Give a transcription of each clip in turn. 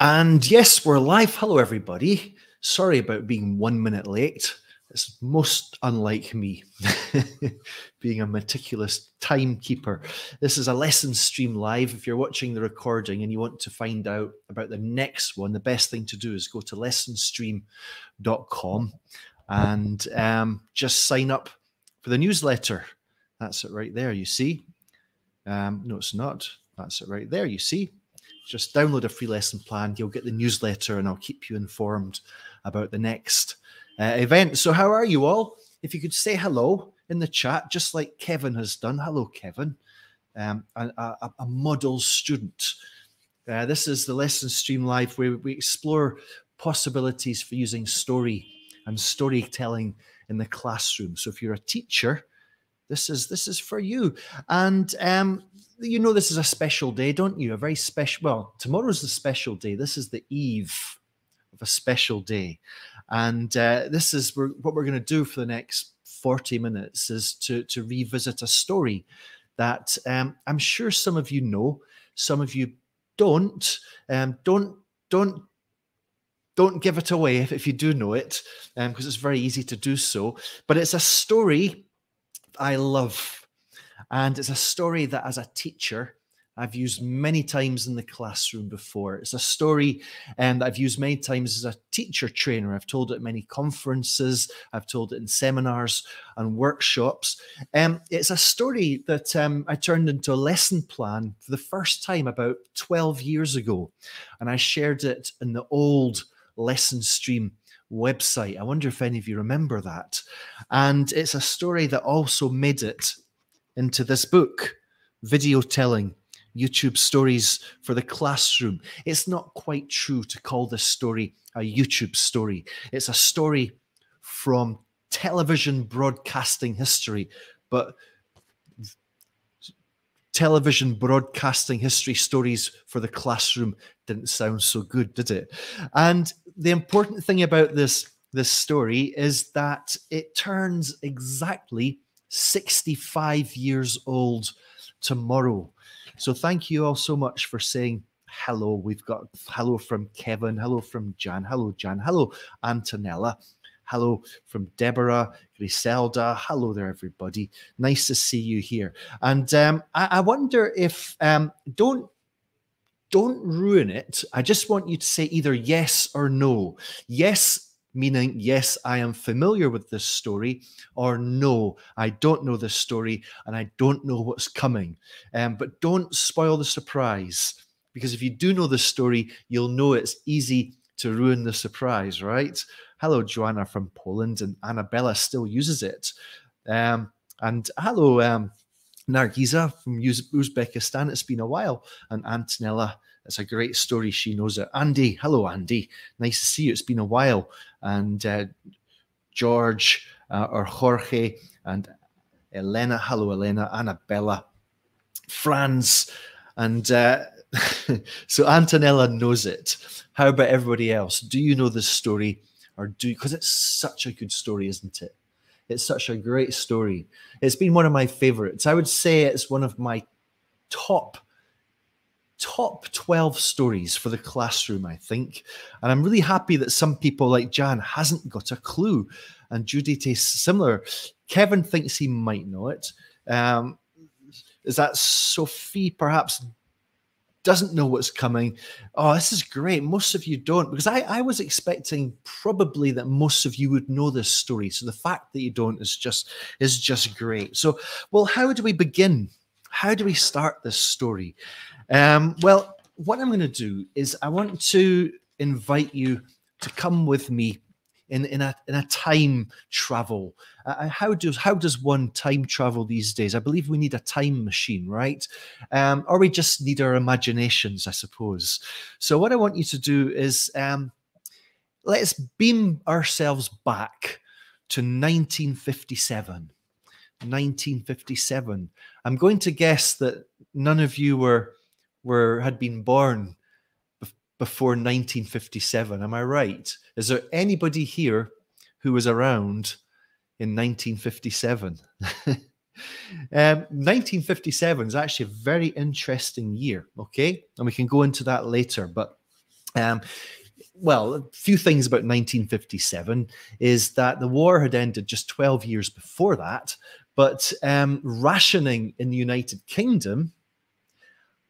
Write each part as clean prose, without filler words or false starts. And yes, we're live. Hello, everybody. Sorry about being 1 minute late. It's most unlike me, being a meticulous timekeeper. This is a lesson stream live. If you're watching the recording and you want to find out about the next one, the best thing to do is go to lessonstream.com and just sign up for the newsletter. That's it right there, you see. No, it's not. That's it right there, you see. Just download a free lesson plan. You'll get the newsletter and I'll keep you informed about the next event. So how are you all? If you could say hello in the chat, just like Kevin has done. Hello, Kevin, a model student. This is the Lesson Stream Live where we explore possibilities for using story and storytelling in the classroom. So if you're a teacher, this is for you. And you know, this is a special day, don't you? A very special, well, tomorrow's the special day. This is the eve of a special day. And this is what we're going to do for the next 40 minutes is to revisit a story that I'm sure some of you know, some of you don't. Don't give it away if you do know it, because it's very easy to do so. But it's a story I love. And it's a story that, as a teacher, I've used many times in the classroom before. It's a story that I've used many times as a teacher trainer. I've told it at many conferences. I've told it in seminars and workshops. It's a story that I turned into a lesson plan for the first time about 12 years ago. And I shared it in the old Lesson Stream website. I wonder if any of you remember that. And it's a story that also made it into this book, Video Telling, YouTube Stories for the Classroom. It's not quite true to call this story a YouTube story. It's a story from television broadcasting history, but television broadcasting history stories for the classroom didn't sound so good, did it? And the important thing about this story is that it turns exactly 65 years old tomorrow. So thank you all so much for saying hello. We've got hello from Kevin, hello from Jan, hello Jan, hello Antonella, hello from Deborah, Griselda. Hello there, everybody. Nice to see you here. And I wonder if, don't ruin it. I just want you to say either yes or no. Yes, meaning, yes, I am familiar with this story, or no, I don't know this story and I don't know what's coming. But don't spoil the surprise, because if you do know the story, you'll know it's easy to ruin the surprise, right? Hello, Joanna from Poland, and Annabella still uses it. And hello, Nargiza from Uzbekistan. It's been a while. And Antonella, it's a great story. She knows it. Andy, hello, Andy. Nice to see you. It's been a while. And George or Jorge and Elena. Hello, Elena. Annabella, Franz. And so Antonella knows it. How about everybody else? Do you know this story? Or do you? Because it's such a good story, isn't it? It's such a great story. It's been one of my favorites. I would say it's one of my top 12 stories for the classroom, I think. And I'm really happy that some people like Jan hasn't got a clue, and Judy tastes similar. Kevin thinks he might know it. Is that Sophie perhaps doesn't know what's coming? Oh, this is great. Most of you don't, because I was expecting probably that most of you would know this story. So the fact that you don't is just great. So, well, how do we begin? How do we start this story? Well, what I'm going to do is I want to invite you to come with me in a time travel. How does one time travel these days? I believe we need a time machine, right? Or we just need our imaginations, I suppose. So what I want you to do is let's beam ourselves back to 1957. 1957. I'm going to guess that none of you had been born before 1957. Am I right? Is there anybody here who was around in 1957? 1957 is actually a very interesting year, okay? And we can go into that later, but Well, a few things about 1957 is that the war had ended just 12 years before that, but rationing in the United Kingdom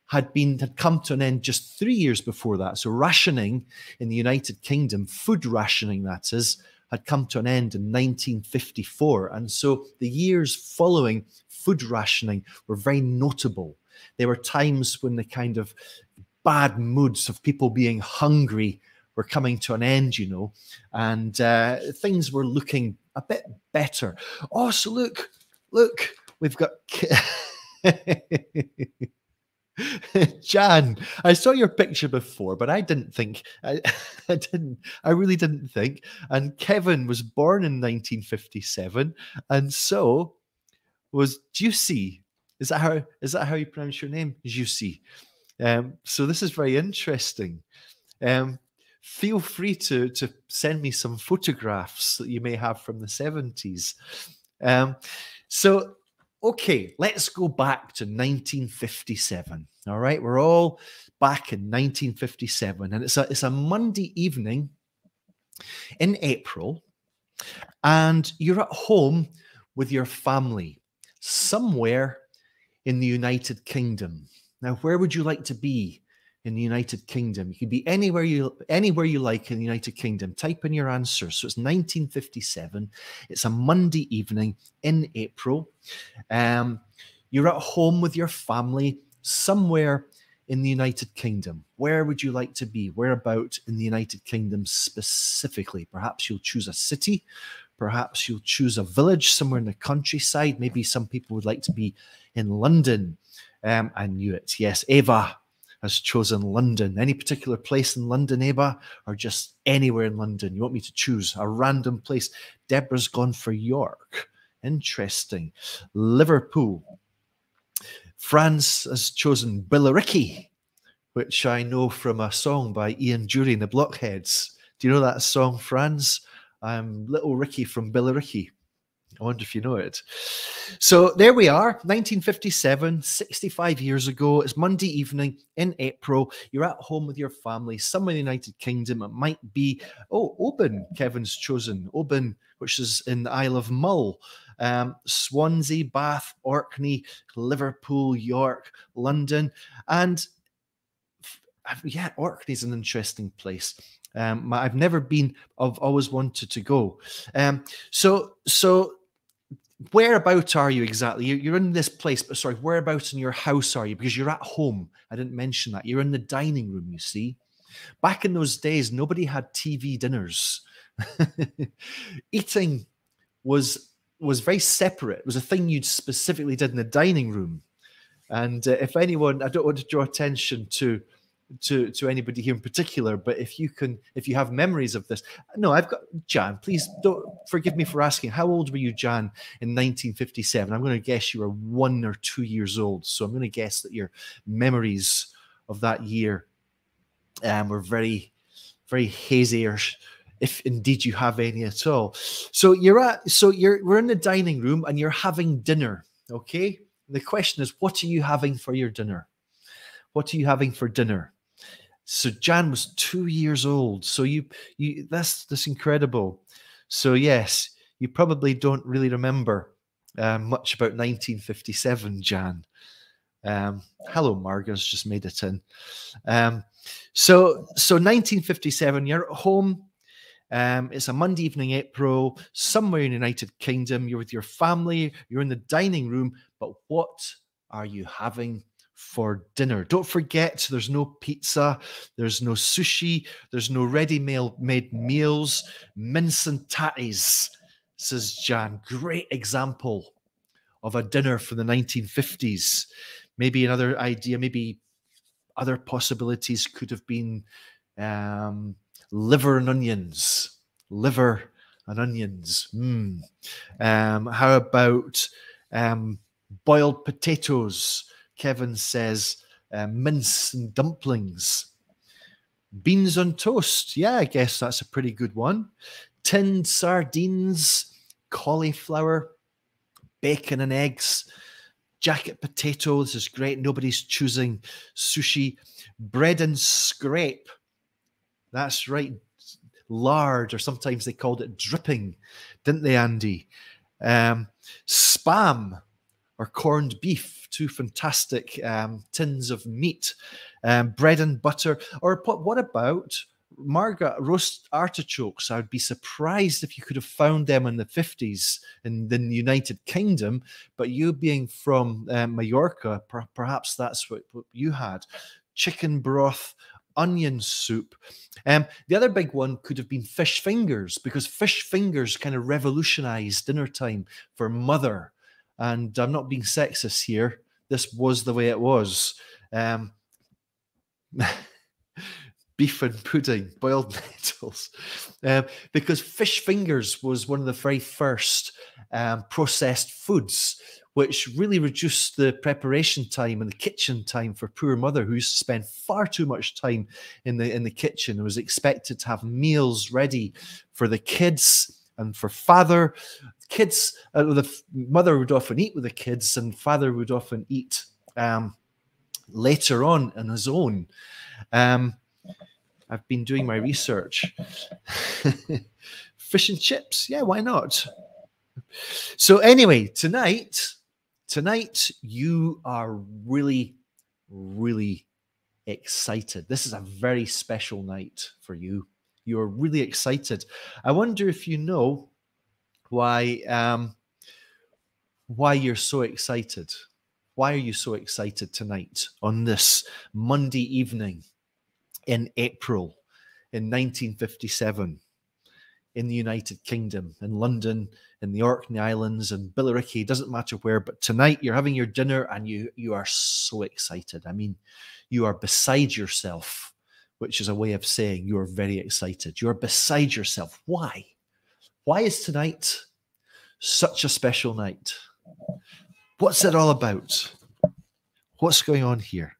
had come to an end just 3 years before that. So rationing in the United Kingdom, food rationing that is, had come to an end in 1954. And so the years following food rationing were very notable. There were times when the kind of bad moods of people being hungry were coming to an end, you know, and things were looking a bit better. Oh, so look, look, we've got... Jan, I saw your picture before, but I didn't think, I really didn't think. And Kevin was born in 1957, and so was Juicy. Is that how you pronounce your name, Juicy? So this is very interesting. Feel free to send me some photographs that you may have from the 70s. So. Okay, let's go back to 1957. All right, we're all back in 1957, and it's a Monday evening in April, and you're at home with your family somewhere in the United Kingdom. Now, where would you like to be in the United Kingdom? You could be anywhere you like in the United Kingdom. Type in your answer. So it's 1957. It's a Monday evening in April. You're at home with your family somewhere in the United Kingdom. Where would you like to be? Whereabout in the United Kingdom specifically? Perhaps you'll choose a city. Perhaps you'll choose a village somewhere in the countryside. Maybe some people would like to be in London. I knew it. Yes, Eva has chosen London. Any particular place in London, Eva, or just anywhere in London? You want me to choose a random place? Deborah's gone for York. Interesting. Liverpool. France has chosen Billericay, which I know from a song by Ian Dury and the Blockheads. Do you know that song, Franz? I'm Little Ricky from Billericay. I wonder if you know it. So there we are, 1957, 65 years ago. It's Monday evening in April. You're at home with your family, somewhere in the United Kingdom. It might be, oh, Oban, Kevin's chosen. Oban, which is in the Isle of Mull. Swansea, Bath, Orkney, Liverpool, York, London. And yeah, Orkney's an interesting place. I've never been, I've always wanted to go. So whereabout are you exactly? You're in this place, but sorry, whereabouts in your house are you? Because you're at home. I didn't mention that. You're in the dining room, you see. Back in those days, nobody had TV dinners. Eating was very separate. It was a thing you specifically did in the dining room. And if anyone, I don't want to draw attention to anybody here in particular, but if you have memories of this, no, I've got Jan. Please don't forgive me for asking. How old were you, Jan, in 1957? I'm going to guess you were 1 or 2 years old. So I'm going to guess that your memories of that year were very, very hazy, or if indeed you have any at all. So we're in the dining room and you're having dinner. Okay. The question is, what are you having for your dinner? What are you having for dinner? So Jan was 2 years old. So that's incredible. So yes, you probably don't really remember much about 1957, Jan. Hello, Margaret's just made it in. So 1957, you're at home. It's a Monday evening, April, somewhere in the United Kingdom. You're with your family. You're in the dining room. But what are you having for dinner? Don't forget, there's no pizza, there's no sushi, there's no ready-made meals. Mince and tatties, says Jan. Great example of a dinner from the 1950s. Maybe another idea, maybe other possibilities could have been liver and onions. Liver and onions. Mm. How about boiled potatoes? Kevin says mince and dumplings. Beans on toast. Yeah, I guess that's a pretty good one. Tinned sardines, cauliflower, bacon and eggs, jacket potato. This is great. Nobody's choosing sushi. Bread and scrape. That's right. Lard, or sometimes they called it dripping, didn't they, Andy? Spam or corned beef, two fantastic tins of meat, bread and butter. Or what about, Margaret, roast artichokes? I'd be surprised if you could have found them in the 50s in the United Kingdom, but you being from Mallorca, perhaps that's what you had. Chicken broth, onion soup. The other big one could have been fish fingers, because fish fingers kind of revolutionized dinner time for Mother. And I'm not being sexist here. This was the way it was. Beef and pudding, boiled nettles, because fish fingers was one of the very first processed foods, which really reduced the preparation time and the kitchen time for poor Mother, who used to spend far too much time in the kitchen and was expected to have meals ready for the kids and for father. Kids, the Mother would often eat with the kids, and Father would often eat later on in his own. I've been doing my research. Fish and chips. Yeah, why not? So anyway, tonight you are really, really excited. This is a very special night for you. You're really excited. I wonder if you know why you're so excited. Why are you so excited tonight on this Monday evening? In April, in 1957, in the United Kingdom, in London, in the Orkney Islands, and Billericay, doesn't matter where, but tonight you're having your dinner and you are so excited. I mean, you are beside yourself, which is a way of saying you are very excited. You are beside yourself. Why? Why is tonight such a special night? What's it all about? What's going on here?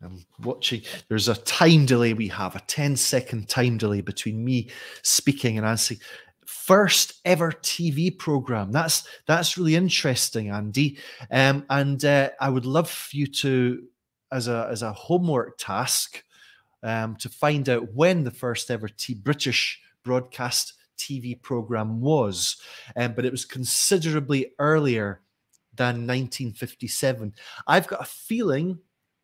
I'm watching. There's a time delay we have, a 10-second time delay between me speaking and answering. First ever TV program. That's really interesting, Andy. I would love for you to, as a homework task, to find out when the first ever British broadcast TV program was. But it was considerably earlier than 1957. I've got a feeling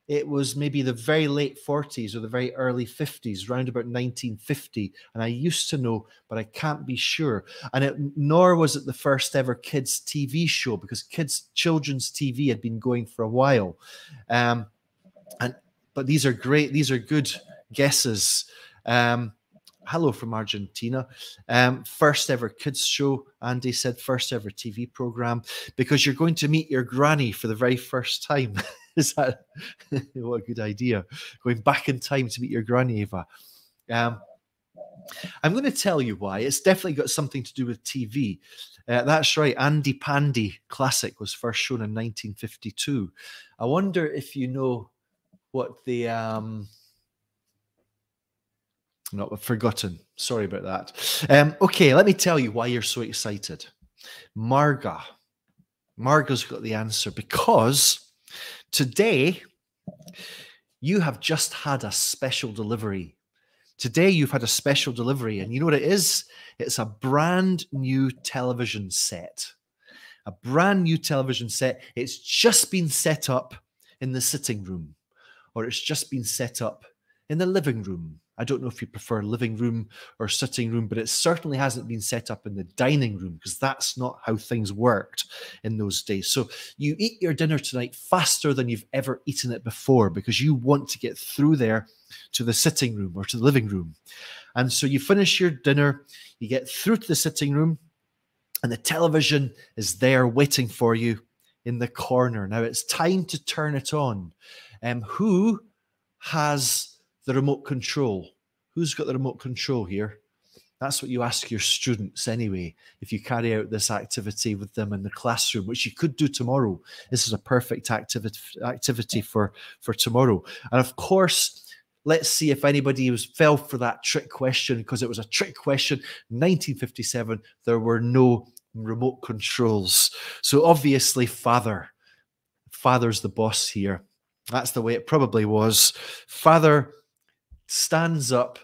it was maybe the very late 40s or the very early 50s, round about 1950. And I used to know, but I can't be sure. And nor was it the first ever kids' TV show, because children's TV had been going for a while. But these are great. These are good guesses. Hello from Argentina. First ever kids show. Andy said first ever TV program, because you're going to meet your granny for the very first time. Is that what a good idea? Going back in time to meet your granny, Eva. I'm going to tell you why. It's definitely got something to do with TV. That's right. Andy Pandy Classic was first shown in 1952. I wonder if you know what the... No, I've forgotten. Sorry about that. Okay, let me tell you why you're so excited. Marga's got the answer, because... today, you have just had a special delivery. Today, you've had a special delivery. And you know what it is? It's a brand new television set. A brand new television set. It's just been set up in the sitting room, or it's just been set up in the living room. I don't know if you prefer living room or sitting room, but it certainly hasn't been set up in the dining room, because that's not how things worked in those days. So you eat your dinner tonight faster than you've ever eaten it before, because you want to get through there to the sitting room or to the living room. And so you finish your dinner, you get through to the sitting room, and the television is there waiting for you in the corner. Now it's time to turn it on. Who has... the remote control? Who's got the remote control here? That's what you ask your students anyway, if you carry out this activity with them in the classroom, which you could do tomorrow. This is a perfect activity for tomorrow. And of course, let's see if anybody fell for that trick question, because it was a trick question. 1957, there were no remote controls. So obviously, Father's the boss here. That's the way it probably was. Father stands up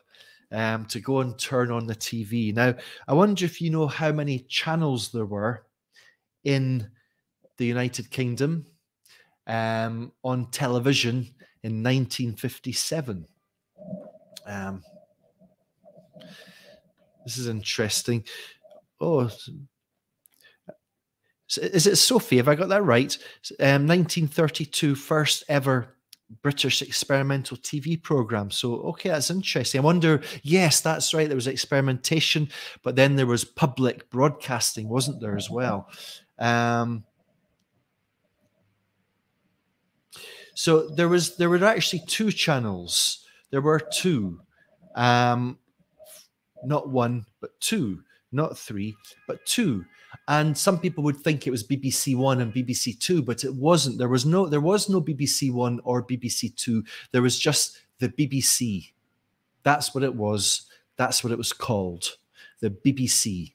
to go and turn on the TV. Now, I wonder if you know how many channels there were in the United Kingdom on television in 1957. This is interesting. Oh, is it Sophie? Have I got that right? 1932, first ever British experimental TV program. So, okay, that's interesting. I wonder, yes, that's right. There was experimentation, but then there was public broadcasting, wasn't there, as well? So there were actually two channels. There were two, not one, but two, not three, but two. And some people would think it was BBC One and BBC Two, but it wasn't. There was no BBC One or BBC Two. There was just the BBC. That's what it was. That's what it was called, the BBC.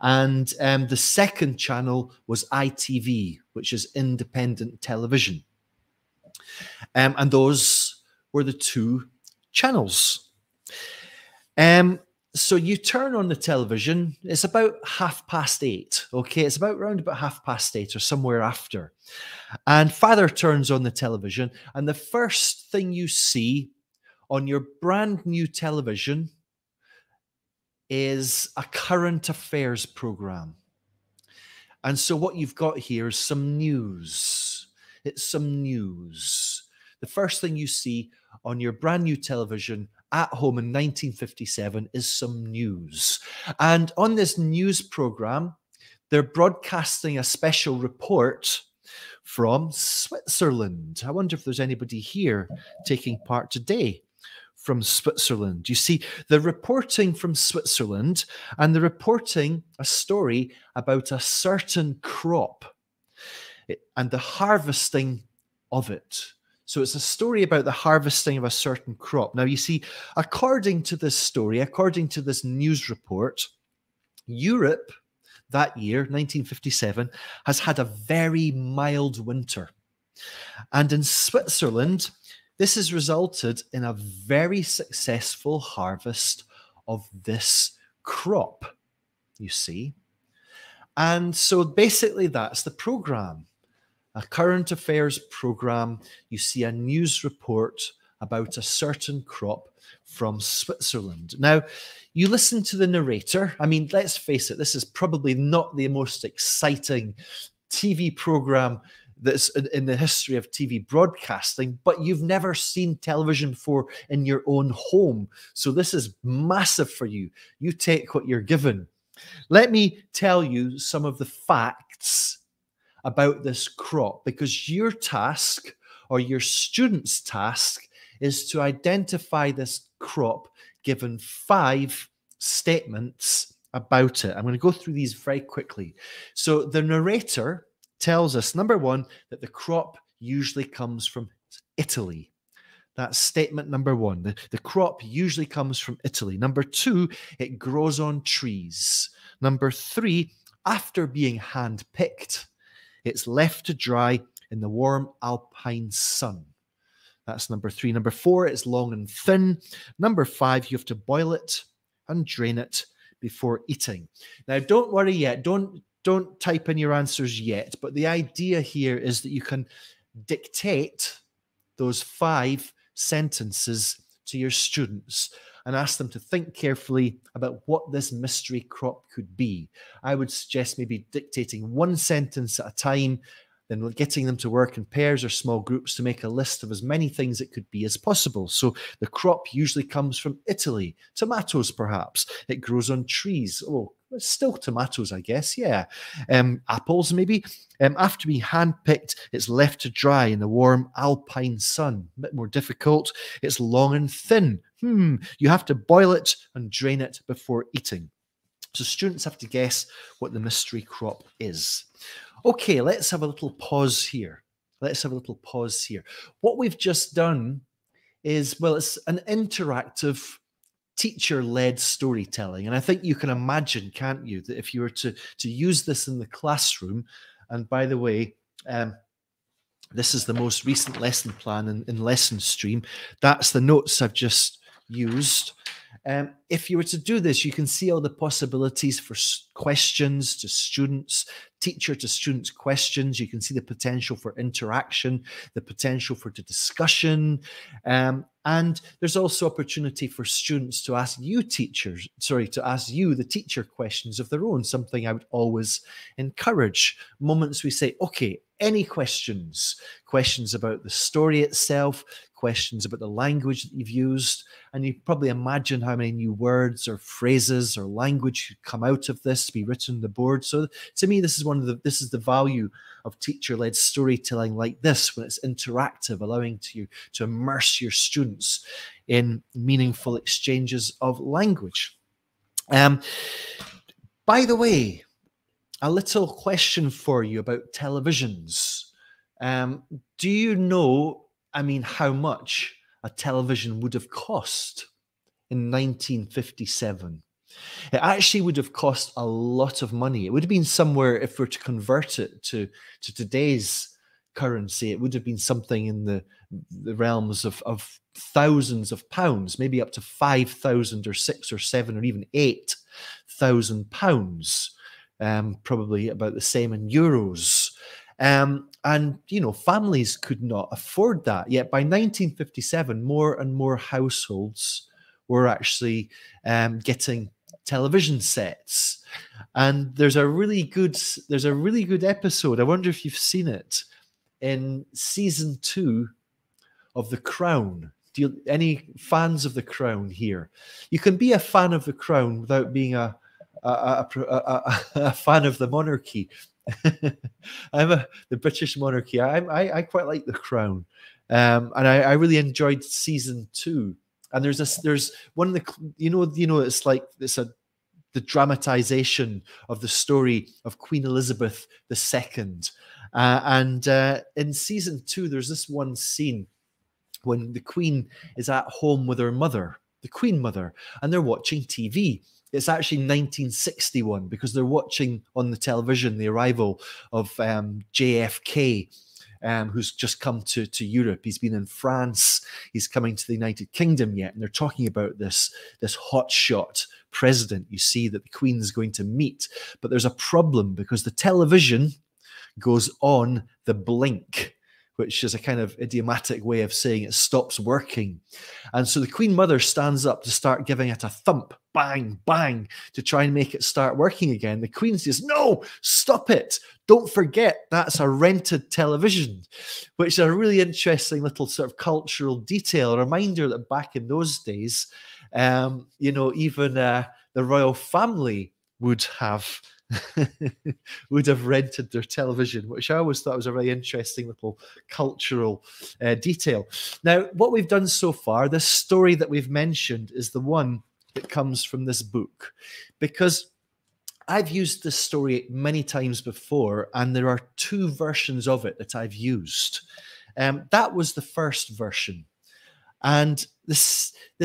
And the second channel was ITV, which is independent television. And those were the two channels. So you turn on the television, it's about 8:30, okay? It's about round about 8:30 or somewhere after. And Father turns on the television, and the first thing you see on your brand new television is a current affairs program. And so what you've got here is some news. It's some news. The first thing you see on your brand new television at home in 1957 is some news. And on this news program, they're broadcasting a special report from Switzerland. I wonder if there's anybody here taking part today from Switzerland. You see, they're reporting from Switzerland, and they're reporting a story about a certain crop and the harvesting of it. So it's a story about the harvesting of a certain crop. Now, you see, according to this story, according to this news report, Europe that year, 1957, has had a very mild winter. And in Switzerland, this has resulted in a very successful harvest of this crop, you see. And so basically that's the program. A current affairs program, you see a news report about a certain crop from Switzerland. Now, you listen to the narrator. I mean, let's face it, this is probably not the most exciting TV program that's in the history of TV broadcasting, but you've never seen television before in your own home. So this is massive for you. You take what you're given. Let me tell you some of the facts about this crop, because your task or your student's task is to identify this crop given 5 statements about it. I'm going to go through these very quickly. So the narrator tells us, number one, that the crop usually comes from Italy. That's statement number one. The crop usually comes from Italy. Number two, it grows on trees. Number three, after being hand-picked, it's left to dry in the warm alpine sun. That's number three. Number four, it's long and thin. Number five, you have to boil it and drain it before eating. Now, don't worry yet. Don't type in your answers yet. But the idea here is that you can dictate those 5 sentences to your students and ask them to think carefully about what this mystery crop could be. I would suggest maybe dictating one sentence at a time, then getting them to work in pairs or small groups to make a list of as many things it could be as possible. So the crop usually comes from Italy. Tomatoes, perhaps. It grows on trees. Oh, still tomatoes, I guess, yeah. Apples, maybe. After being handpicked, it's left to dry in the warm alpine sun. A bit more difficult. It's long and thin. You have to boil it and drain it before eating. So students have to guess what the mystery crop is. Okay, let's have a little pause here. Let's have a little pause here. What we've just done is, well, it's an interactive teacher-led storytelling. And I think you can imagine, can't you, that if you were to use this in the classroom, and by the way, this is the most recent lesson plan in Lesson Stream. That's the notes I've just used. If you were to do this, you can see all the possibilities for questions to students, teacher to students questions. You can see the potential for interaction, the potential for the discussion. And there's also opportunity for students to ask you teachers, sorry, to ask you, the teacher, questions of their own, something I would always encourage. Moments we say, okay, any questions? Questions about the story itself, questions about the language that you've used. And you probably imagine how many new words or phrases or language come out of this to be written on the board. So to me, this is one of the, this is the value of teacher-led storytelling like this, when it's interactive, allowing you to immerse your students in meaningful exchanges of language. By the way, a little question for you about televisions. Do you know, I mean, how much a television would have cost in 1957? It actually would have cost a lot of money. It would have been somewhere, if we're to convert it to today's currency, it would have been something in the realms of thousands of pounds, maybe up to 5,000 or 6 or 7 or even 8,000 pounds. Probably about the same in euros. And, you know, families could not afford that. Yet by 1957, more and more households were actually getting television sets. And there's a really good episode, I wonder if you've seen it, in season 2 of The Crown. Do you, any fans of The Crown here? You can be a fan of The Crown without being a fan of the monarchy. the British monarchy. I quite like The Crown, and I really enjoyed season 2. And there's one of the, you know it's like the dramatization of the story of Queen Elizabeth II, and in season 2 there's this one scene when the Queen is at home with her mother, the Queen Mother, and they're watching TV. It's actually 1961 because they're watching on the television the arrival of JFK, who's just come to Europe. He's been in France. He's coming to the United Kingdom yet. And they're talking about this hotshot president, you see, that the Queen's going to meet. But there's a problem because the television goes on the blink, which is a kind of idiomatic way of saying it stops working. And so the Queen Mother stands up to start giving it a thump, bang, bang, to try and make it start working again. The Queen says, no, stop it. Don't forget that's a rented television, which is a really interesting little sort of cultural detail, a reminder that back in those days, you know, even the royal family would have rented their television, which I always thought was a very interesting little cultural detail. Now, what we've done so far, this story that we've mentioned is the one that comes from this book, because I've used this story many times before, and there are 2 versions of it that I've used. That was the first version. And the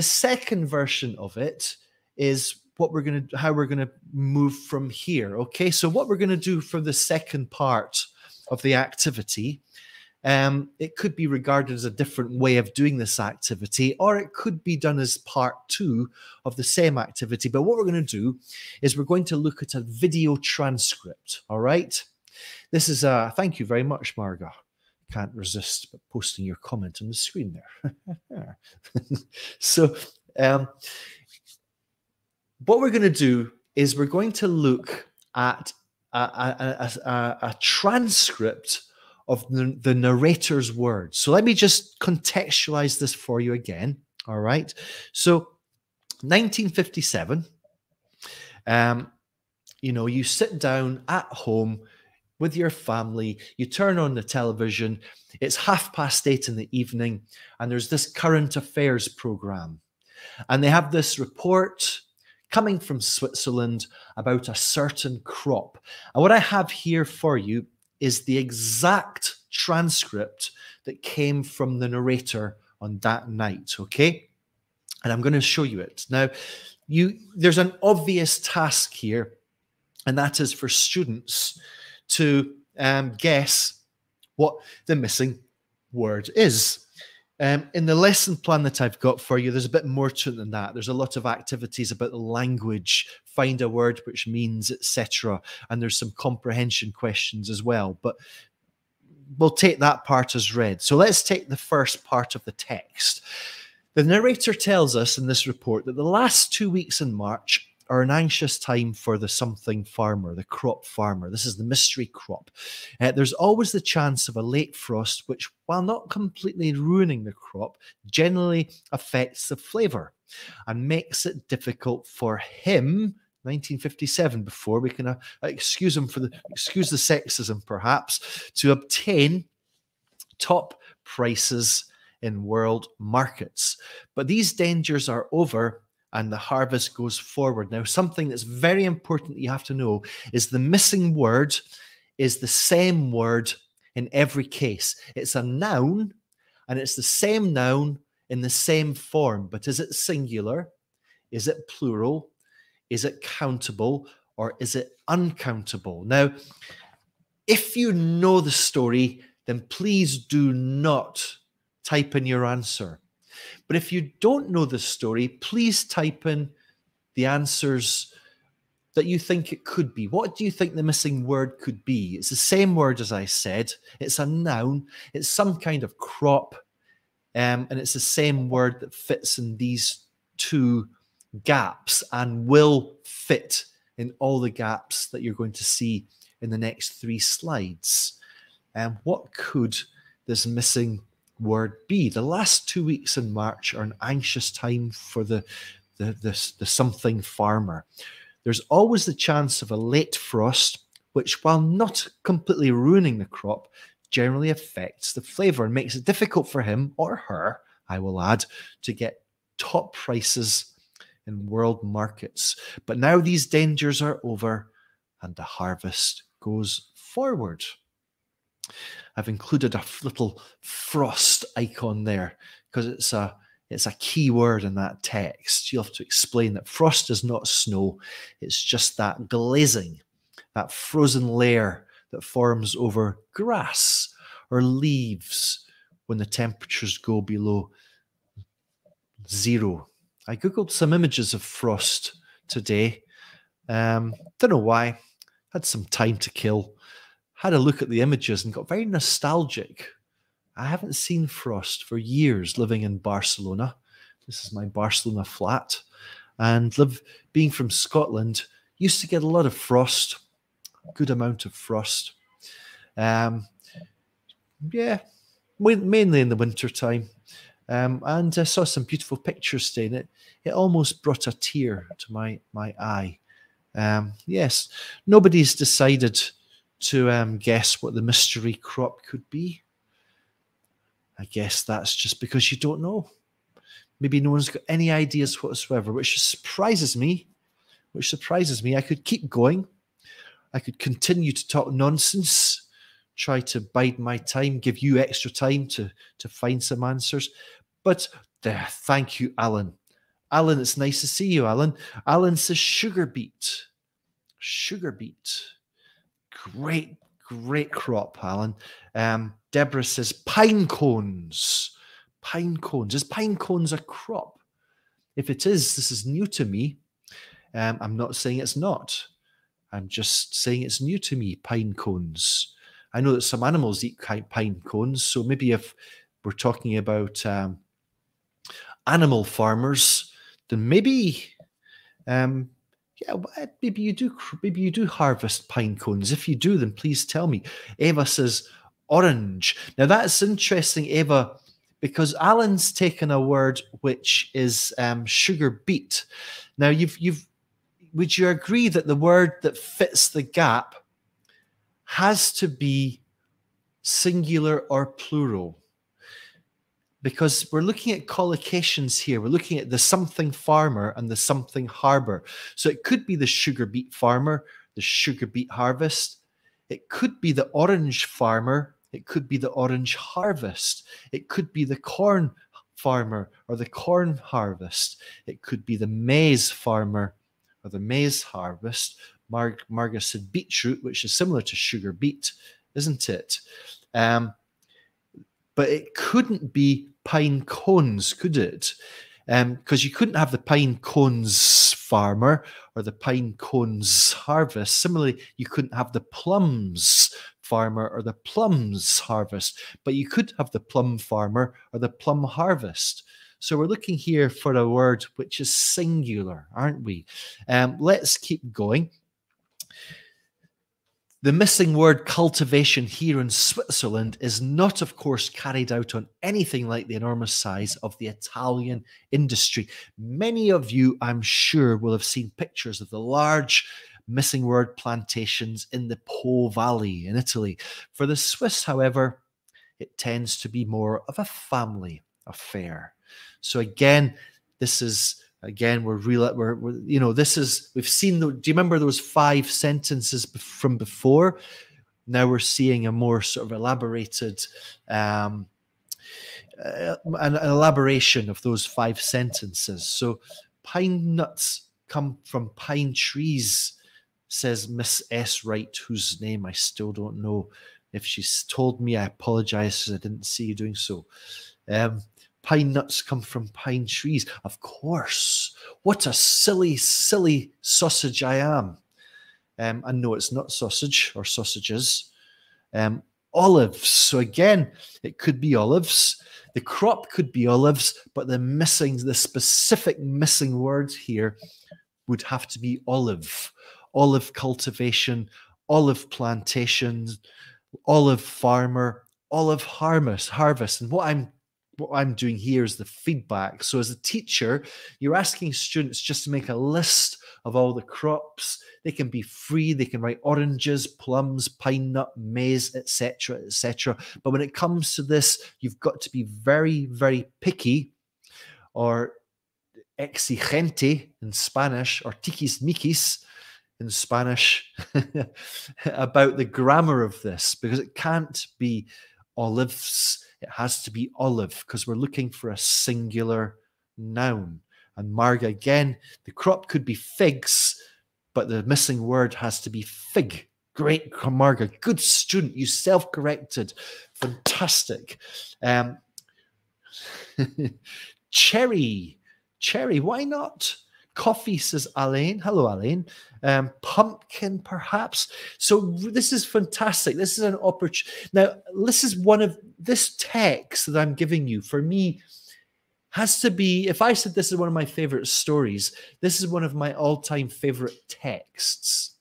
second version of it is how we're going to move from here. Okay, so what we're going to do for the second part of the activity, it could be regarded as a different way of doing this activity, or it could be done as part 2 of the same activity. But what we're going to do is we're going to look at a video transcript. All right, this is a, thank you very much, Marga. Can't resist but posting your comment on the screen there. So, what we're going to do is we're going to look at a transcript of the narrator's words. So let me just contextualize this for you again. All right. So 1957, you know, you sit down at home with your family, you turn on the television, it's 8:30 in the evening, and there's this current affairs program. And they have this report coming from Switzerland about a certain crop. And what I have here for you is the exact transcript that came from the narrator on that night, okay? And I'm going to show you it. Now, there's an obvious task here, and that is for students to guess what the missing word is. In the lesson plan that I've got for you, there's a bit more to it than that. There's a lot of activities about the language, find a word which means, etc. And there's some comprehension questions as well. But we'll take that part as read. So let's take the first part of the text. The narrator tells us in this report that the last 2 weeks in March are an anxious time for the something farmer, the crop farmer. This is the mystery crop. There's always the chance of a late frost, which, while not completely ruining the crop, generally affects the flavor and makes it difficult for him, 1957, before we can excuse him for the, excuse the sexism perhaps, to obtain top prices in world markets. But these dangers are over and the harvest goes forward. Now, something that's very important that you have to know is the missing word is the same word in every case. It's a noun, and it's the same noun in the same form. But is it singular? Is it plural? Is it countable? Or is it uncountable? Now, if you know the story, then please do not type in your answer. But if you don't know the story, please type in the answers that you think it could be. What do you think the missing word could be? It's the same word as I said. It's a noun. It's some kind of crop. And it's the same word that fits in these two gaps and will fit in all the gaps that you're going to see in the next three slides. And what could this missing word be? The last 2 weeks in March are an anxious time for the something farmer. There's always the chance of a late frost, which, while not completely ruining the crop, generally affects the flavor and makes it difficult for him or her, I will add, to get top prices in world markets. But now these dangers are over and the harvest goes forward. I've included a little frost icon there because it's a key word in that text. You'll have to explain that frost is not snow. It's just that glazing, that frozen layer that forms over grass or leaves when the temperatures go below zero. I Googled some images of frost today. Don't know why. Had some time to kill. Had a look at the images and got very nostalgic. I haven't seen frost for years living in Barcelona. This is my Barcelona flat. And being from Scotland, used to get a lot of frost, a good amount of frost. Yeah, mainly in the winter time. And I saw some beautiful pictures today, and it almost brought a tear to my eye. Yes, nobody's decided to guess what the mystery crop could be. I guess that's just because you don't know. Maybe no one's got any ideas whatsoever, which surprises me, I could keep going. I could continue to talk nonsense, try to bide my time, give you extra time to find some answers. But thank you, Alan. Alan, it's nice to see you, Alan. Alan says sugar beet. Sugar beet. Great, great crop, Alan. Deborah says pine cones. Pine cones. Is pine cones a crop? If it is, this is new to me. I'm not saying it's not. I'm just saying it's new to me, pine cones. I know that some animals eat pine cones, so maybe if we're talking about animal farmers, then maybe... yeah, maybe you do harvest pine cones. If you do, then please tell me. Eva says orange. Now that's interesting, Eva, because Alan's taken a word which is sugar beet. Now would you agree that the word that fits the gap has to be singular or plural? Because we're looking at collocations here. We're looking at the something farmer and the something harbour. So it could be the sugar beet farmer, the sugar beet harvest. It could be the orange farmer. It could be the orange harvest. It could be the corn farmer or the corn harvest. It could be the maize farmer or the maize harvest. Marga said beetroot, which is similar to sugar beet, isn't it? But it couldn't be pine cones, could it? Because you couldn't have the pine cones farmer or the pine cones harvest. Similarly, you couldn't have the plums farmer or the plums harvest, but you could have the plum farmer or the plum harvest. So we're looking here for a word which is singular, aren't we? Let's keep going. The missing word cultivation here in Switzerland is not, of course, carried out on anything like the enormous size of the Italian industry. Many of you, I'm sure, will have seen pictures of the large missing word plantations in the Po Valley in Italy. For the Swiss, however, it tends to be more of a family affair. So again, this is... Again, we've seen, do you remember those 5 sentences from before? Now we're seeing a more sort of elaborated, an elaboration of those 5 sentences. So pine nuts come from pine trees, says Miss S. Wright, whose name I still don't know. If she's told me, I apologize because I didn't see you doing so. Pine nuts come from pine trees. Of course. What a silly, silly sausage I am. And no, it's not sausage or sausages. Olives. So again, it could be olives. The crop could be olives, but the specific missing word here would have to be olive. Olive cultivation, olive plantations, olive farmer, olive harvest. And what I'm doing here is the feedback. So as a teacher, you're asking students just to make a list of all the crops. They can be free. They can write oranges, plums, pine nut, maize, etc., etc. But when it comes to this, you've got to be very, very picky, or exigente in Spanish, or tiquismiquis in Spanish, about the grammar of this, because it can't be olives. It has to be olive, because we're looking for a singular noun. And Marga, again, the crop could be figs, but the missing word has to be fig. Great, Marga. Good student. You self-corrected. Fantastic. Cherry. Cherry, why not? Coffee, says Alain. Hello, Alain. Pumpkin, perhaps. So this is fantastic. This is an opportunity. Now, this is one of this text that I'm giving you, for me, has to be, if I said this is one of my favorite stories, this is one of my all-time favorite texts.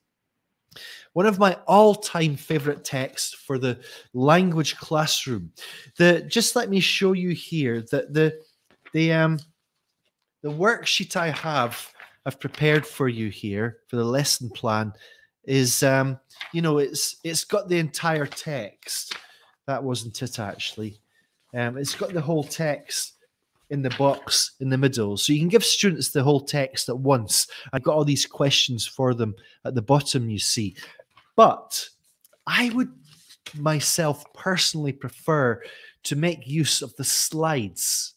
One of my all-time favorite texts for the language classroom. Just let me show you here that the worksheet I have prepared for you here for the lesson plan is, you know, it's got the entire text. That wasn't it, actually. It's got the whole text in the box in the middle. So you can give students the whole text at once. I've got all these questions for them at the bottom, you see. But I would myself personally prefer to make use of the slides,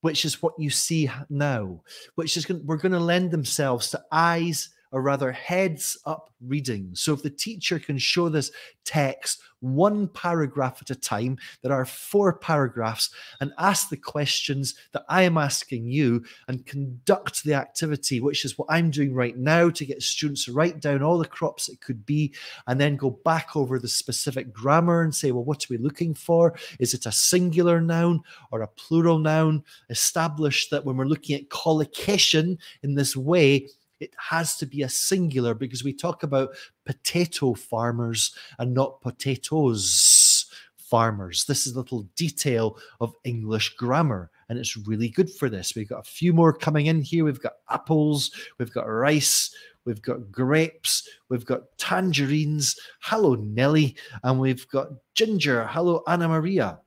which is what you see now, which is we're going to lend themselves to eyes, or rather heads up reading. So if the teacher can show this text one paragraph at a time, there are 4 paragraphs, and ask the questions that I am asking you and conduct the activity, which is what I'm doing right now to get students to write down all the crops it could be, and then go back over the specific grammar and say, well, what are we looking for? Is it a singular noun or a plural noun? Establish that when we're looking at collocation in this way, it has to be a singular, because we talk about potato farmers and not potatoes farmers. This is a little detail of English grammar, and it's really good for this. We've got a few more coming in here. We've got apples, we've got rice, we've got grapes, we've got tangerines. Hello, Nelly. And we've got ginger. Hello, Anna Maria.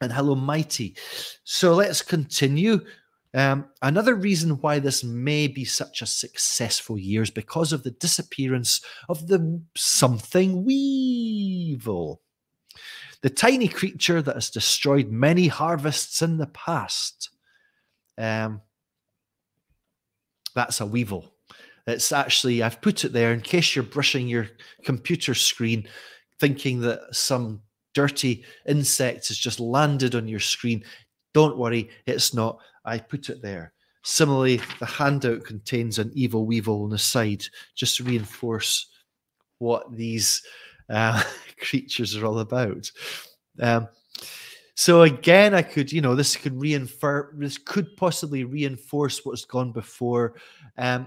And hello, Mighty. So let's continue. Another reason why this may be such a successful year is because of the disappearance of the something weevil, the tiny creature that has destroyed many harvests in the past. That's a weevil. It's actually, I've put it there in case you're brushing your computer screen thinking that some dirty insect has just landed on your screen. Don't worry, it's not. I put it there. Similarly, the handout contains an evil weevil on the side, just to reinforce what these creatures are all about. So again, I could, you know, this could possibly reinforce what's gone before,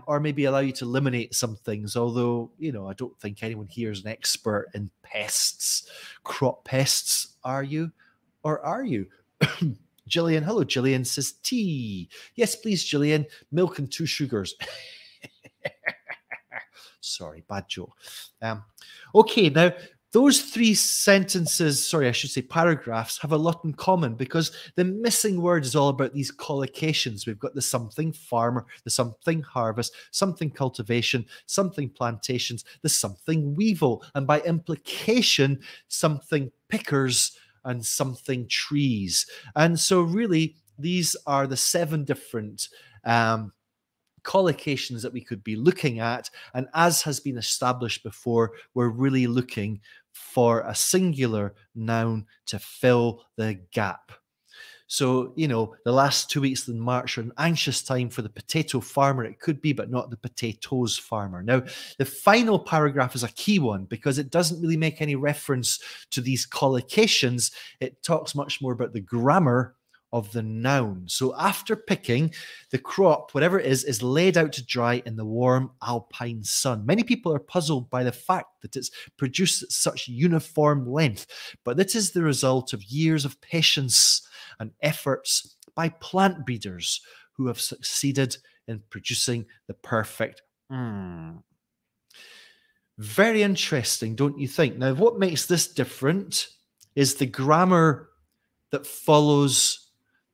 or maybe allow you to eliminate some things. Although, you know, I don't think anyone here is an expert in pests, crop pests. Are you? Or are you? Gillian, hello, Gillian says tea. Yes, please, Gillian. Milk and 2 sugars. Sorry, bad joke. Okay, now those 3 sentences, sorry, I should say paragraphs, have a lot in common because the missing word is all about these collocations. We've got the something farmer, the something harvest, something cultivation, something plantations, the something weevil, and by implication, something pickers and something trees. And so really, these are the 7 different collocations that we could be looking at. And as has been established before, we're really looking for a singular noun to fill the gap. So, you know, the last 2 weeks in March are an anxious time for the potato farmer. It could be, but not the potatoes farmer. Now, the final paragraph is a key one because it doesn't really make any reference to these collocations. It talks much more about the grammar of the noun. So after picking, the crop, whatever it is laid out to dry in the warm alpine sun. Many people are puzzled by the fact that it's produced at such uniform length, but this is the result of years of patience and efforts by plant breeders who have succeeded in producing the perfect. Very interesting, don't you think? Now, what makes this different is the grammar that follows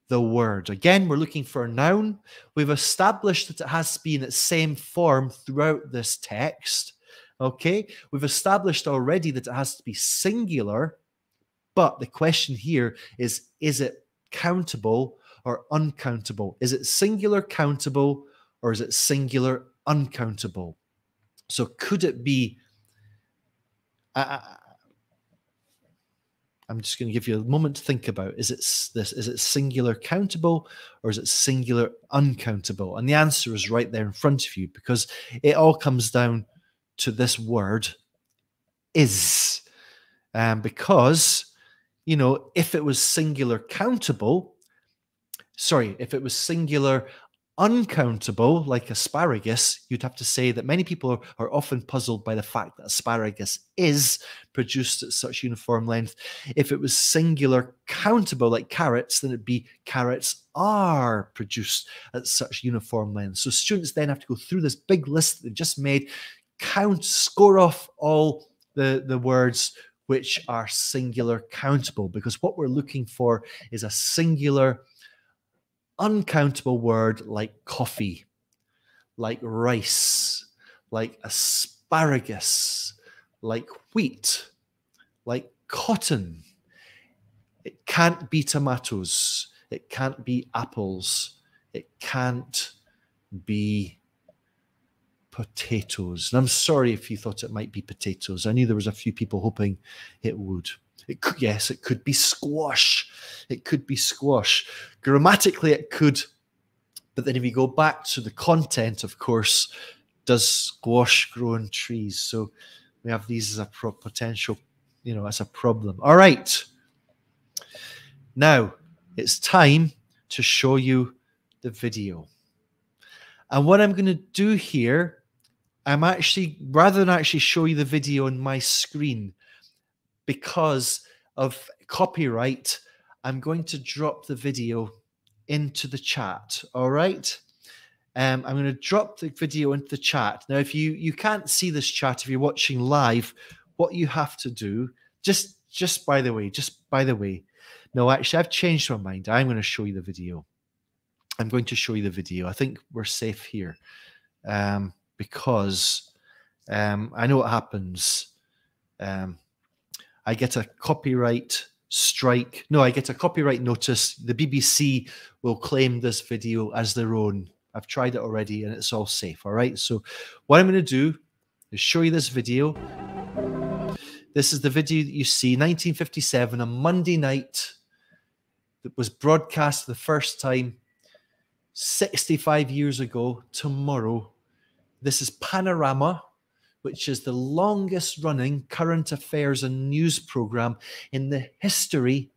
the word. Again, we're looking for a noun. We've established that it has to be in its same form throughout this text. Okay, we've established already that it has to be singular, but the question here is it countable or uncountable? Is it singular countable or is it singular uncountable? So could it be... I'm just going to give you a moment to think about, is it singular countable or is it singular uncountable? And the answer is right there in front of you because it all comes down to this word is. Because, you know, if it was singular countable, sorry, if it was singular uncountable, like asparagus, you'd have to say that many people are often puzzled by the fact that asparagus is produced at such uniform length. If it was singular countable, like carrots, then it'd be carrots are produced at such uniform length. So students then have to go through this big list that they've just made, count, score off all the words which are singular countable, because what we're looking for is a singular uncountable word like coffee, like rice, like asparagus, like wheat, like cotton. It can't be tomatoes. It can't be apples. It can't be potatoes. And I'm sorry if you thought it might be potatoes. I knew there was a few people hoping it would. It could, yes, it could be squash. It could be squash. Grammatically, it could. But then if you go back to the content, of course, does squash grow on trees? So we have these as a potential, you know, as a problem. All right. Now, it's time to show you the video. And what I'm going to do here, I'm actually, rather than actually show you the video on my screen, because of copyright, I'm going to drop the video into the chat, all right? I'm going to drop the video into the chat. Now, if you can't see this chat, if you're watching live, what you have to do, just by the way, no, actually, I've changed my mind. I'm going to show you the video. I'm going to show you the video. I think we're safe here because I know what happens. I get a copyright strike. No, I get a copyright notice. The BBC will claim this video as their own. I've tried it already and it's all safe, all right? So what I'm going to do is show you this video. This is the video that you see, 1957, a Monday night. that was broadcast the first time 65 years ago tomorrow. This is Panorama, which is the longest running current affairs and news program in the history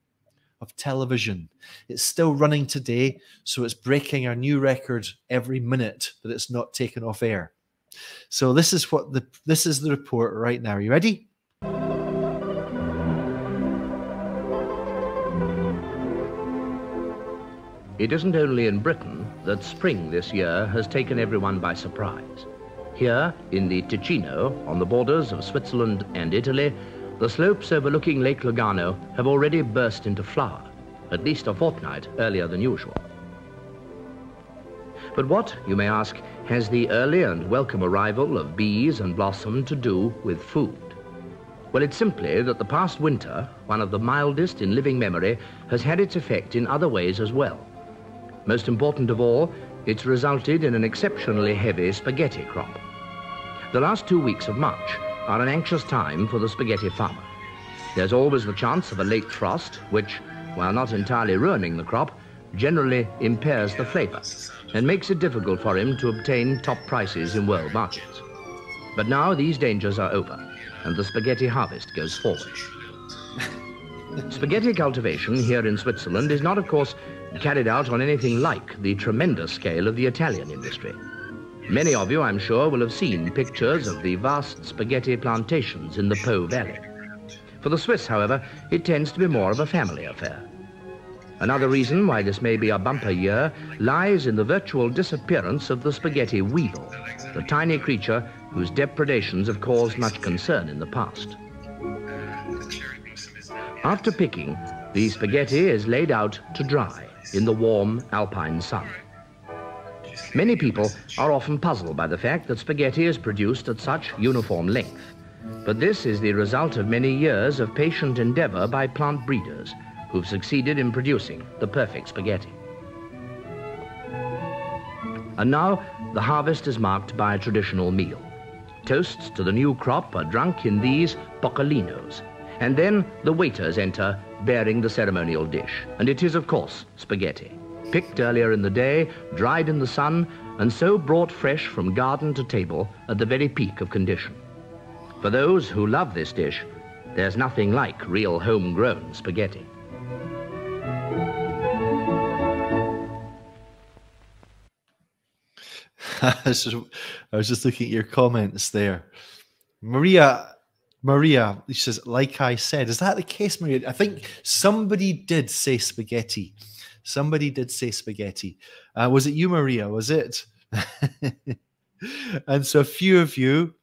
of television. It's still running today, so it's breaking a new record every minute that it's not taken off air. So this is what this is the report right now. Are you ready? It isn't only in Britain that spring this year has taken everyone by surprise. Here, in the Ticino, on the borders of Switzerland and Italy, the slopes overlooking Lake Lugano have already burst into flower, at least a fortnight earlier than usual. But what, you may ask, has the early and welcome arrival of bees and blossom to do with food? Well, it's simply that the past winter, one of the mildest in living memory, has had its effect in other ways as well. Most important of all, it's resulted in an exceptionally heavy spaghetti crop. The last 2 weeks of March are an anxious time for the spaghetti farmer. There's always the chance of a late frost, which, while not entirely ruining the crop, generally impairs the flavour and makes it difficult for him to obtain top prices in world markets. But now these dangers are over, and the spaghetti harvest goes forward. Spaghetti cultivation here in Switzerland is not, of course, carried out on anything like the tremendous scale of the Italian industry. Many of you, I'm sure, will have seen pictures of the vast spaghetti plantations in the Po Valley. For the Swiss, however, it tends to be more of a family affair. Another reason why this may be a bumper year lies in the virtual disappearance of the spaghetti weevil, the tiny creature whose depredations have caused much concern in the past. After picking, the spaghetti is laid out to dry in the warm alpine sun. Many people are often puzzled by the fact that spaghetti is produced at such uniform length, but this is the result of many years of patient endeavour by plant breeders who've succeeded in producing the perfect spaghetti. And now the harvest is marked by a traditional meal. Toasts to the new crop are drunk in these boccolinos, and then the waiters enter bearing the ceremonial dish, and it is, of course, spaghetti, picked earlier in the day, dried in the sun, and so brought fresh from garden to table at the very peak of condition. For those who love this dish, there's nothing like real homegrown spaghetti. I was just looking at your comments there. Maria, she says, like I said. Is that the case, Maria? I think somebody did say spaghetti. Somebody did say spaghetti. Was it you, Maria? Was it? And so a few of you,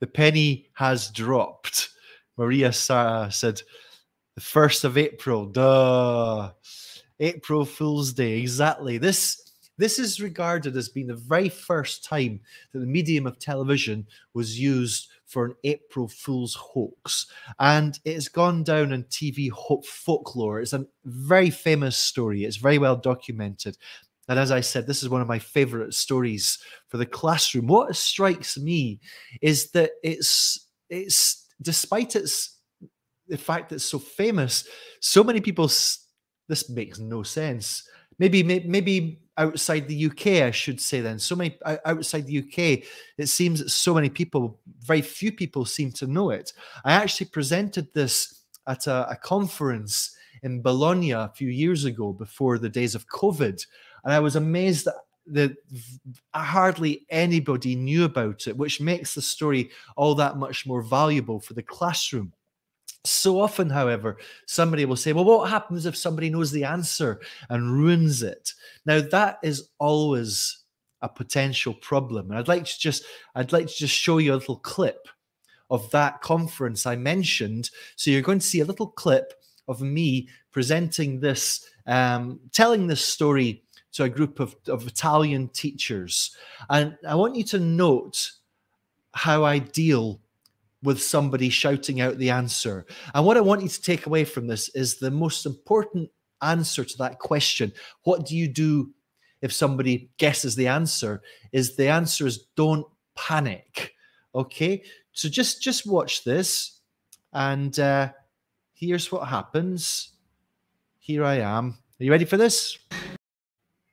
the penny has dropped. Maria Sarah said, the 1st of April. Duh. April Fool's Day. Exactly. This is regarded as being the very first time that the medium of television was used for an April Fool's hoax. And it has gone down in TV folklore. It's a very famous story. It's very well documented. And as I said, this is one of my favorite stories for the classroom. What strikes me is that it's despite the fact that it's so famous, so many people, this makes no sense. Maybe outside the UK, I should say then. So many outside the UK, it seems that so many people, very few people seem to know it. I actually presented this at a conference in Bologna a few years ago before the days of COVID. And I was amazed that hardly anybody knew about it, which makes the story all that much more valuable for the classroom. So often, however, somebody will say, well, what happens if somebody knows the answer and ruins it? Now, that is always a potential problem. And I'd like to just show you a little clip of that conference I mentioned. So you're going to see a little clip of me presenting this, telling this story to a group of Italian teachers. And I want you to note how I deal with somebody shouting out the answer. And what I want you to take away from this is the most important answer to that question. What do you do if somebody guesses the answer? Is the answer is don't panic. Okay, so just watch this, and here's what happens. Here I am Are you ready for this?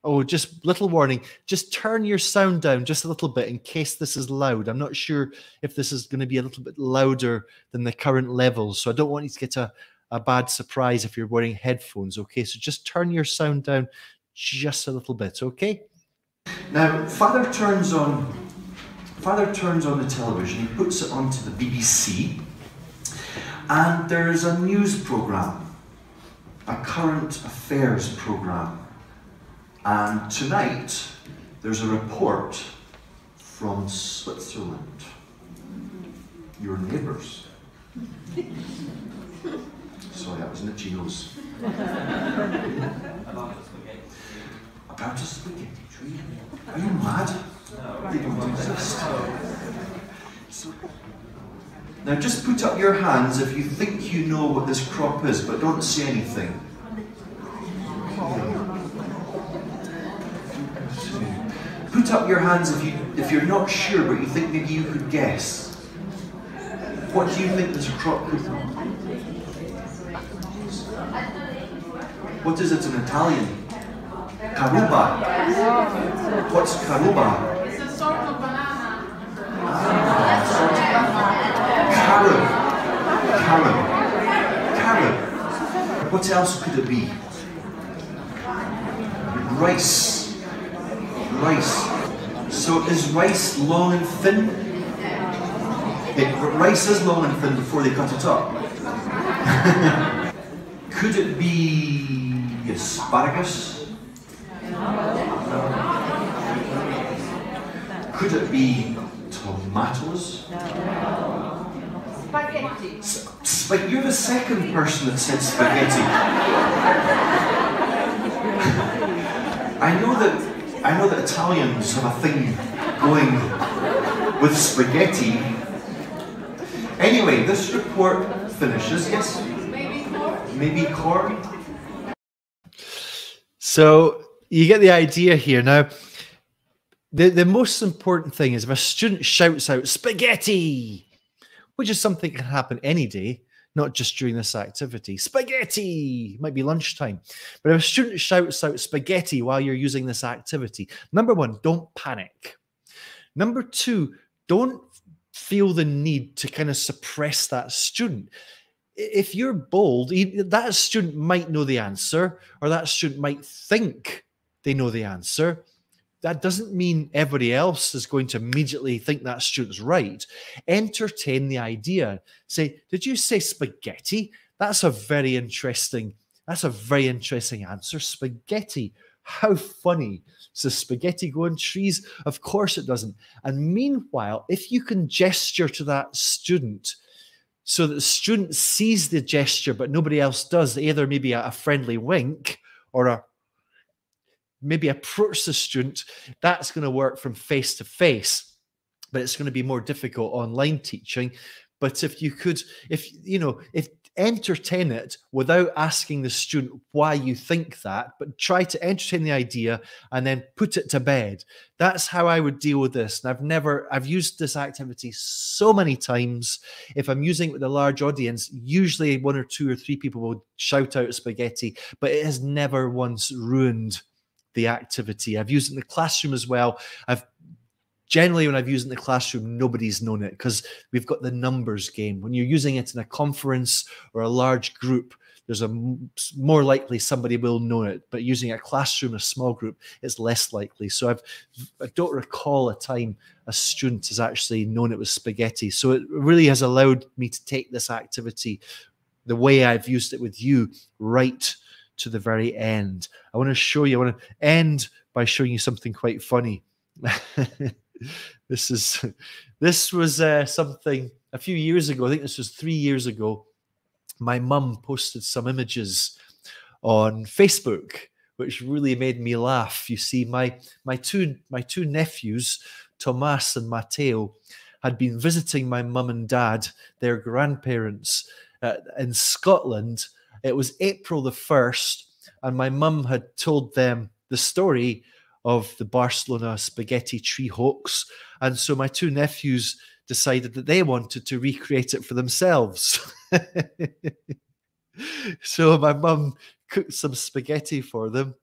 Oh, just little warning. Just turn your sound down just a little bit in case this is loud. I'm not sure if this is going to be a little bit louder than the current levels, so I don't want you to get a bad surprise if you're wearing headphones, okay? So just turn your sound down just a little bit, okay? Now, Father turns on the television. He puts it onto the BBC, and there's a news programme, a current affairs programme. And tonight, there's a report from Switzerland, your neighbours. Sorry, that was Ticino's. About a spaghetti tree? Are you mad? No. They don't exist. So, now just put up your hands if you think you know what this crop is, but don't say anything. Put up your hands if you're not sure, but you think maybe you could guess. What do you think this crop could be? What is it in Italian? Caroba. What's caroba? It's a sort of banana. Carob. What else could it be? Rice. Rice. So is rice long and thin? Rice is long and thin before they cut it up. Could it be asparagus? Could it be tomatoes? Spaghetti. But you're the second person that said spaghetti. I know that Italians have a thing going with spaghetti. Anyway, this report finishes, yes? Maybe corn? So, you get the idea here. Now, the most important thing is if a student shouts out, spaghetti, which is something that can happen any day, not just during this activity. Spaghetti! It might be lunchtime. But if a student shouts out spaghetti while you're using this activity, number one, don't panic. Number two, don't feel the need to kind of suppress that student. If you're bold, that student might know the answer, or that student might think they know the answer. That doesn't mean everybody else is going to immediately think that student's right. Entertain the idea. Say, did you say spaghetti? That's a very interesting answer. Spaghetti. How funny. Does spaghetti go on trees? Of course it doesn't. And meanwhile, if you can gesture to that student so that the student sees the gesture, but nobody else does, either maybe a friendly wink or a maybe approach the student, that's going to work from face to face, but it's going to be more difficult online teaching. But if you could, if entertain it without asking the student why you think that, but try to entertain the idea and then put it to bed. That's how I would deal with this. And I've used this activity so many times. If I'm using it with a large audience, usually one or two or three people will shout out spaghetti, but it has never once ruined the activity. I've used it in the classroom as well. Generally, when I've used it in the classroom, nobody's known it because we've got the numbers game. When you're using it in a conference or a large group, there's more likely somebody will know it. But using a classroom, a small group, it's less likely. So I don't recall a time a student has actually known it was spaghetti. So it really has allowed me to take this activity, the way I've used it with you, right to the very end. I want to end by showing you something quite funny. This was something a few years ago. I think this was 3 years ago. My mum posted some images on Facebook, which really made me laugh. You see, my two nephews, Tomas and Matteo, had been visiting my mum and dad, their grandparents, in Scotland. It was April the 1st, and my mum had told them the story of the Barcelona spaghetti tree hoax. And so my two nephews decided that they wanted to recreate it for themselves. So my mum cooked some spaghetti for them.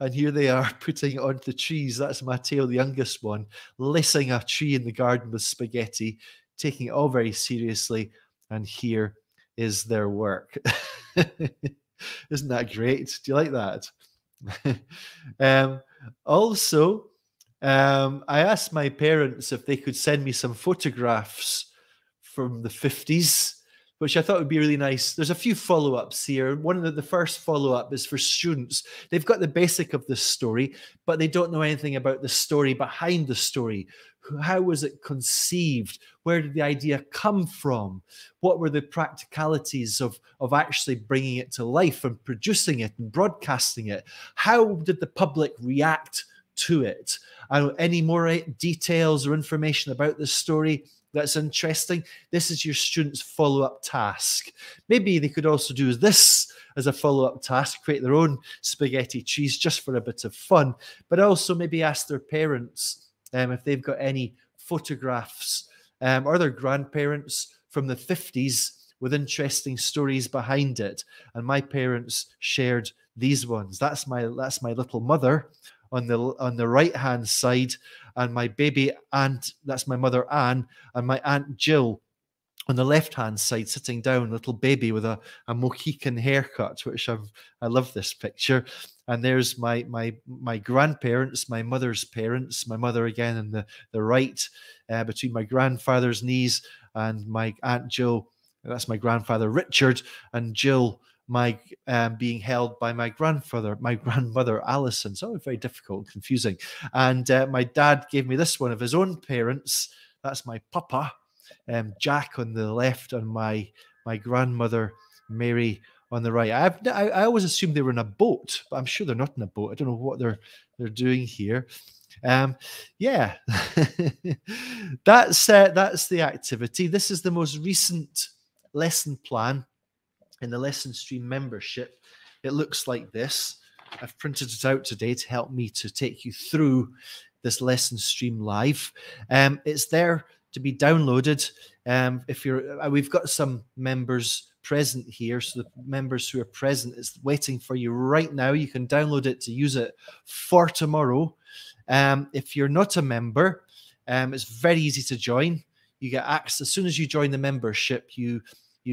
And here they are putting it onto the trees. That's Matteo, the youngest one, lacing a tree in the garden with spaghetti, taking it all very seriously. And here is their work. Isn't that great? Do you like that? I asked my parents if they could send me some photographs from the 50s, which I thought would be really nice. There's a few follow-ups here. One of the first follow-up is for students. They've got the basic of this story, but they don't know anything about the story behind the story. How was it conceived? Where did the idea come from? What were the practicalities of actually bringing it to life and producing it and broadcasting it? How did the public react to it? Any more details or information about this story that's interesting? This is your student's follow-up task. Maybe they could also do this as a follow-up task, create their own spaghetti trees just for a bit of fun, but also maybe ask their parents if they've got any photographs or their grandparents from the 50s with interesting stories behind it. And my parents shared these ones. That's my little mother on the right-hand side, and my baby aunt, that's my mother Anne, and my aunt Jill on the left-hand side, sitting down, little baby with a Mohican haircut, which I love this picture. And there's my grandparents, my mother's parents, my mother again on the right, between my grandfather's knees, and my aunt Jill, that's my grandfather Richard, and Jill, my being held by my grandmother Alison. So very difficult and confusing. And my dad gave me this one of his own parents. That's my papa, Jack on the left, and my grandmother Mary on the right. I always assumed they were in a boat, but I'm sure they're not in a boat. I don't know what they're doing here. Yeah, that's the activity. This is the most recent lesson plan in the Lesson Stream membership. It looks like this. I've printed it out today to help me to take you through this Lesson Stream live. It's there to be downloaded. We've got some members present here, so the members who are present, it's waiting for you right now. You can download it to use it for tomorrow. If you're not a member, it's very easy to join. You get access as soon as you join the membership. You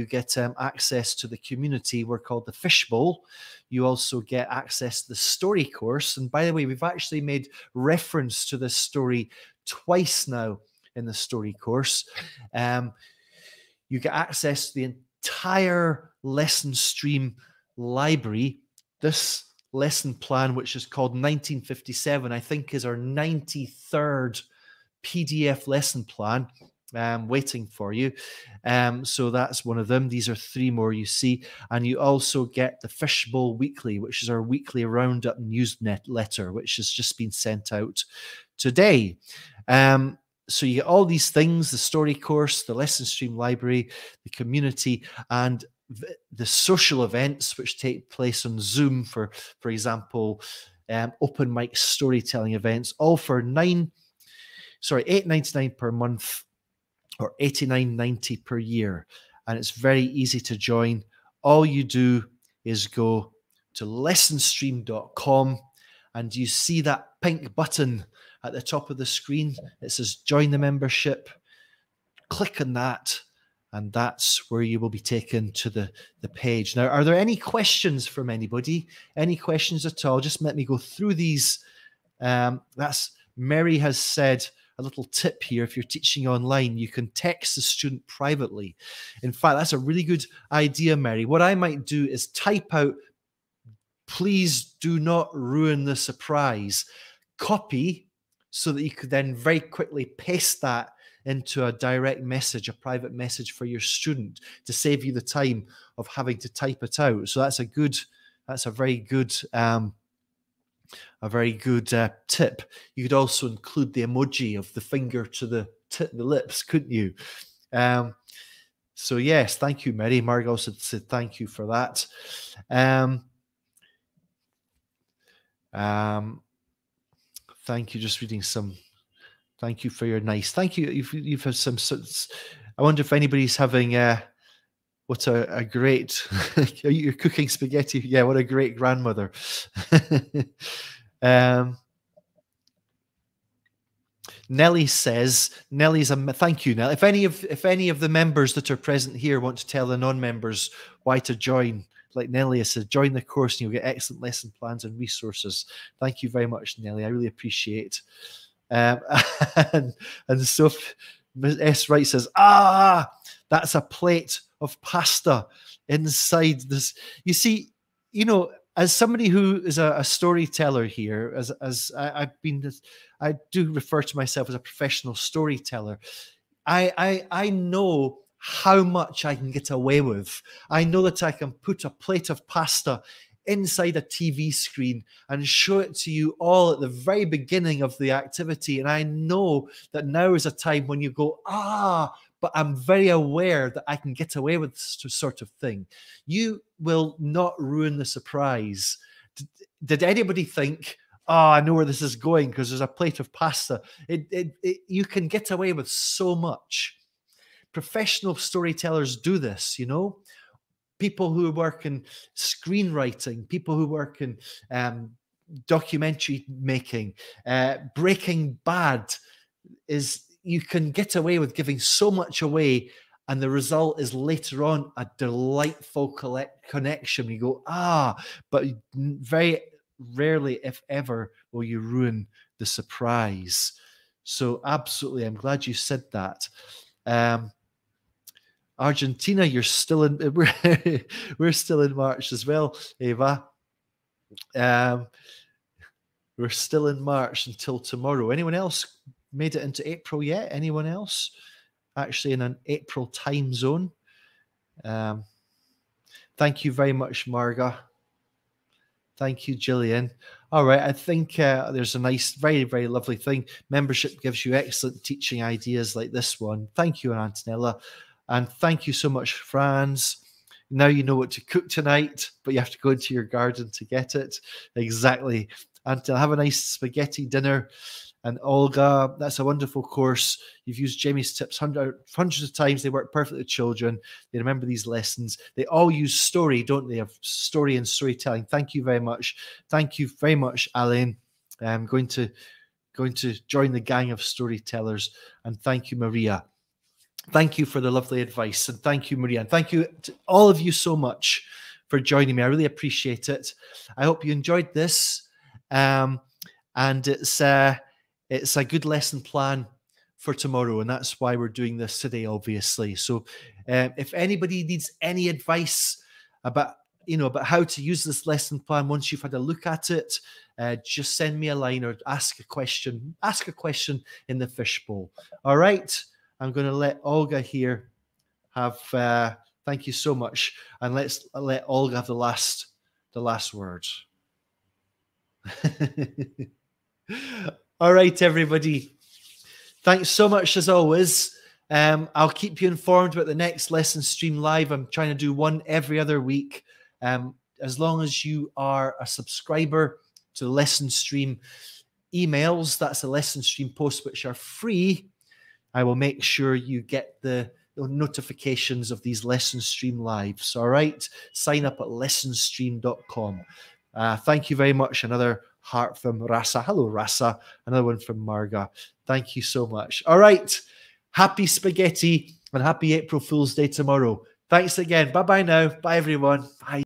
get access to the community. We're called the Fishbowl. You also get access to the story course. And by the way, we've actually made reference to this story twice now in the story course. You get access to the entire Lesson Stream library. This lesson plan, which is called 1957, I think is our 93rd PDF lesson plan. Waiting for you. So that's one of them. These are three more you see. And you also get the Fishbowl Weekly, which is our weekly roundup newsletter, which has just been sent out today. So you get all these things, the story course, the Lesson Stream library, the community, and the social events which take place on Zoom, for example, open mic storytelling events, all for $8.99 per month, or $89.90 per year. And it's very easy to join. All you do is go to lessonstream.com, and you see that pink button at the top of the screen. It says join the membership. Click on that, and that's where you will be taken to the page. Now, are there any questions from anybody? Any questions at all? Just let me go through these. That's Mary has said, a little tip here: if you're teaching online, you can text the student privately. In fact, that's a really good idea, Mary. What I might do is type out, please do not ruin the surprise, copy, so that you could then very quickly paste that into a direct message, a private message for your student, to save you the time of having to type it out. So that's a very good tip. You could also include the emoji of the finger to the lips, couldn't you? So yes, thank you, Mary. Marg also said thank you for that. Thank you. Just reading some. Thank you for your nice. Thank you. You've had some. I wonder if anybody's having What a great, you're cooking spaghetti. Yeah, what a great grandmother. Nellie says, Nellie's a, thank you, Nellie. If any of the members that are present here want to tell the non-members why to join, like Nellie said, join the course and you'll get excellent lesson plans and resources. Thank you very much, Nellie. I really appreciate it. And so Ms. S. Wright says, ah, that's a plate of pasta inside this. You see, you know, as somebody who is a storyteller here, I do refer to myself as a professional storyteller. I know how much I can get away with. I know that I can put a plate of pasta inside a TV screen and show it to you all at the very beginning of the activity. And I know that now is a time when you go, ah, but I'm very aware that I can get away with this sort of thing. You will not ruin the surprise. Did anybody think, oh, I know where this is going because there's a plate of pasta? You can get away with so much. Professional storytellers do this, you know. People who work in screenwriting, people who work in documentary making, Breaking Bad is... You can get away with giving so much away, and the result is later on a delightful connection. You go, ah, but very rarely, if ever, will you ruin the surprise. So absolutely, I'm glad you said that. Argentina, you're still in. We're still in March as well, Eva. We're still in March until tomorrow. Anyone else made it into April yet? Anyone else actually in an April time zone? Thank you very much, Marga. Thank you, Gillian. All right, I think there's a nice, very, very lovely thing. Membership gives you excellent teaching ideas like this one. Thank you, Antonella. And thank you so much, Franz. Now you know what to cook tonight, but you have to go into your garden to get it. Exactly. And to have a nice spaghetti dinner. And Olga, that's a wonderful course. You've used Jamie's tips hundreds of times. They work perfectly with children. They remember these lessons. They all use story, don't they? Of story and storytelling. Thank you very much. Thank you very much, Alain. I'm going to join the gang of storytellers. And thank you, Maria. Thank you for the lovely advice. And thank you, Maria. And thank you to all of you so much for joining me. I really appreciate it. I hope you enjoyed this. And it's a good lesson plan for tomorrow, and that's why we're doing this today, obviously. So if anybody needs any advice about how to use this lesson plan once you've had a look at it, just send me a line or ask a question. Ask a question in the fishbowl. All right. I'm going to let Olga here have thank you so much. And let's let Olga have the last word. All right, everybody. Thanks so much, as always. I'll keep you informed about the next Lesson Stream Live. I'm trying to do one every other week. As long as you are a subscriber to the Lesson Stream emails, that's the Lesson Stream posts, which are free, I will make sure you get the notifications of these Lesson Stream Lives. All right? Sign up at lessonstream.com. Thank you very much. Another heart from Rasa. Hello, Rasa. Another one from Marga. Thank you so much. All right. Happy spaghetti and happy April Fool's Day tomorrow. Thanks again. Bye-bye now. Bye, everyone. Bye.